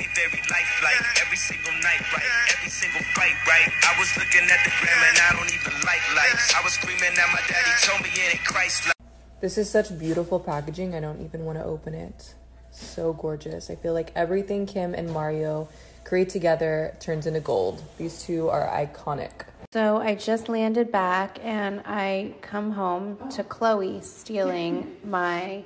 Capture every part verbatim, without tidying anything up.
it very lifelike. Every single night, right? Every single fight, right? I was looking at the gram and I don't even like likes. I was screaming at my daddy, told me it ain't Christ-like. This is such beautiful packaging. I don't even want to open it. So gorgeous. I feel like everything Kim and Mario create together turns into gold. These two are iconic. So I just landed back and I come home to Chloe stealing my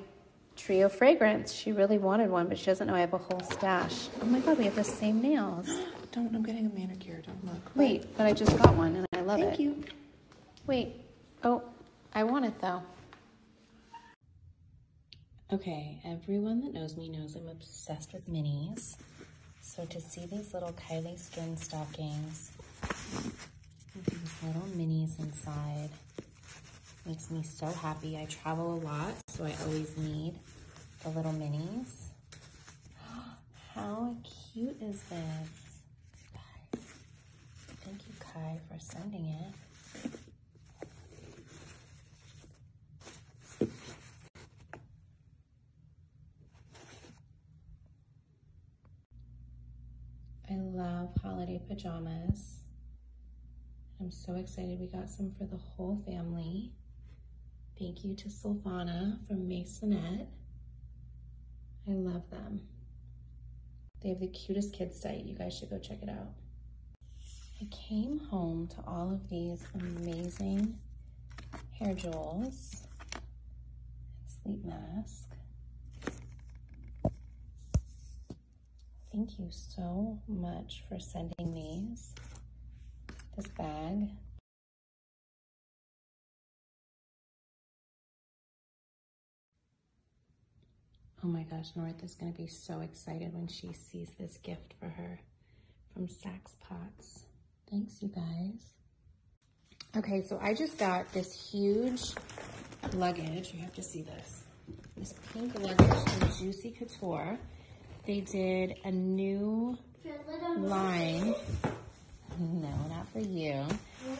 trio fragrance. She really wanted one, but she doesn't know I have a whole stash. Oh my God, we have the same nails. Don't, I'm getting a manicure, don't look. Wait, but I just got one and I love it. Thank you. Wait, oh, I want it though. Okay, everyone that knows me knows I'm obsessed with minis. So to see these little Kylie Skin stockings with these little minis inside makes me so happy. I travel a lot, so I always need the little minis. How cute is this? Guys, thank you, Kai, for sending it. I love holiday pajamas. I'm so excited we got some for the whole family. Thank you to Sylvana from Masonette. I love them. They have the cutest kids diet. You guys should go check it out. I came home to all of these amazing hair jewels and sleep mask. Thank you so much for sending these, this bag. Oh my gosh, North is gonna be so excited when she sees this gift for her from Saks Potts. Thanks, you guys. Okay, so I just got this huge luggage. You have to see this. This pink luggage from Juicy Couture. They did a new line. No, not for you.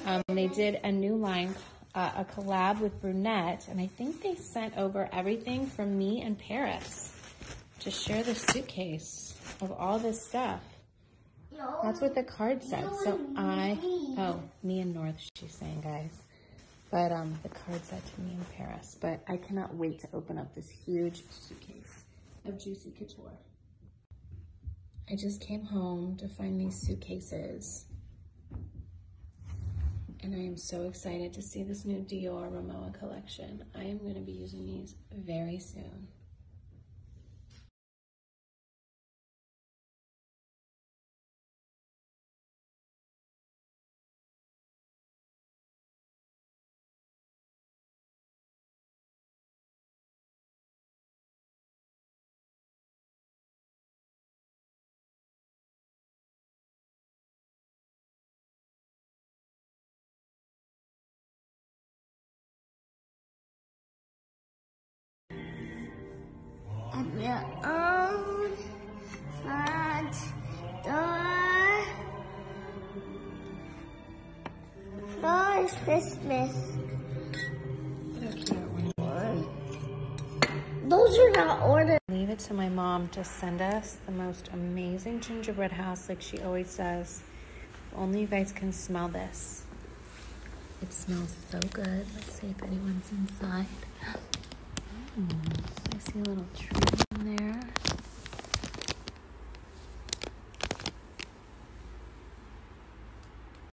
Um, they did a new line, uh, a collab with Brunette, and I think they sent over everything from me and Paris to share the suitcase of all this stuff. That's what the card said. So I, oh, me and North, she's saying, guys. But um, the card said to me and Paris. But I cannot wait to open up this huge suitcase of Juicy Couture. I just came home to find these suitcases. And I am so excited to see this new Dior Romoa collection. I am going to be using these very soon. Your own front door for Christmas. Those are not ordered. Leave it to my mom to send us the most amazing gingerbread house like she always does. If only you guys can smell this. It smells so good. Let's see if anyone's inside. Mm, I see a little tree.